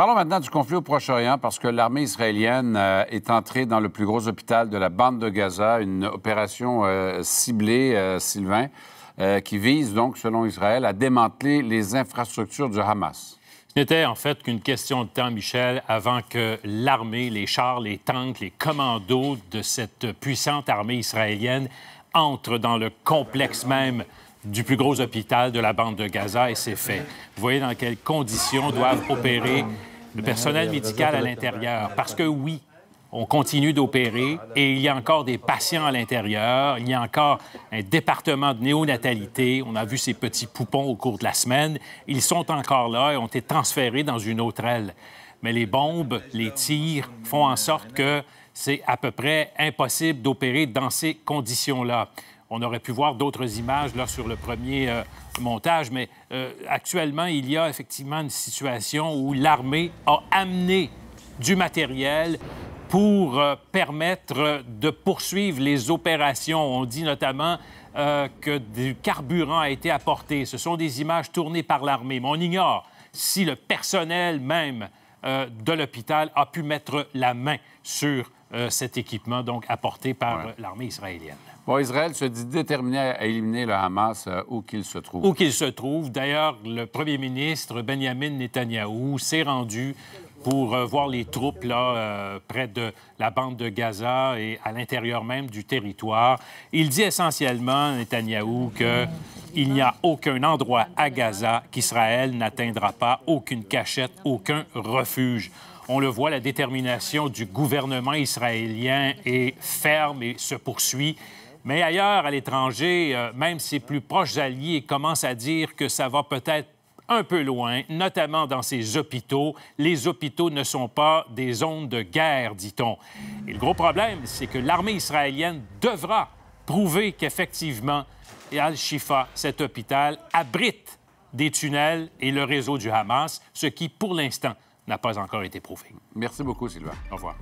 Parlons maintenant du conflit au Proche-Orient, parce que l'armée israélienne est entrée dans le plus gros hôpital de la bande de Gaza, une opération ciblée, Sylvain, qui vise donc, selon Israël, à démanteler les infrastructures du Hamas. Ce n'était en fait qu'une question de temps, Michel, avant que l'armée, les chars, les tanks, les commandos de cette puissante armée israélienne entrent dans le complexe même du plus gros hôpital de la bande de Gaza, et c'est fait. Vous voyez dans quelles conditions doivent opérer le personnel médical à l'intérieur. Parce que oui, on continue d'opérer et il y a encore des patients à l'intérieur, il y a encore un département de néonatalité, on a vu ces petits poupons au cours de la semaine, ils sont encore là et ont été transférés dans une autre aile. Mais les bombes, les tirs font en sorte que c'est à peu près impossible d'opérer dans ces conditions-là. On aurait pu voir d'autres images là, sur le premier montage, mais actuellement, il y a effectivement une situation où l'armée a amené du matériel pour permettre de poursuivre les opérations. On dit notamment que du carburant a été apporté. Ce sont des images tournées par l'armée, mais on ignore si le personnel même de l'hôpital a pu mettre la main sur cet équipement donc apporté par l'armée israélienne. Bon, Israël se dit déterminé à éliminer le Hamas où qu'il se trouve. Où qu'il se trouve. D'ailleurs, le premier ministre Benjamin Netanyahu s'est rendu pour voir les troupes là, près de la bande de Gaza et à l'intérieur même du territoire. Il dit essentiellement, Netanyahou, qu'il n'y a aucun endroit à Gaza qu'Israël n'atteindra pas, aucune cachette, aucun refuge. On le voit, la détermination du gouvernement israélien est ferme et se poursuit. Mais ailleurs, à l'étranger, même ses plus proches alliés commencent à dire que ça va peut-être un peu loin, notamment dans ces hôpitaux. Les hôpitaux ne sont pas des zones de guerre, dit-on. Et le gros problème, c'est que l'armée israélienne devra prouver qu'effectivement, Al-Shifa, cet hôpital, abrite des tunnels et le réseau du Hamas, ce qui, pour l'instant, n'a pas encore été prouvé. Merci beaucoup, Sylvain. Au revoir.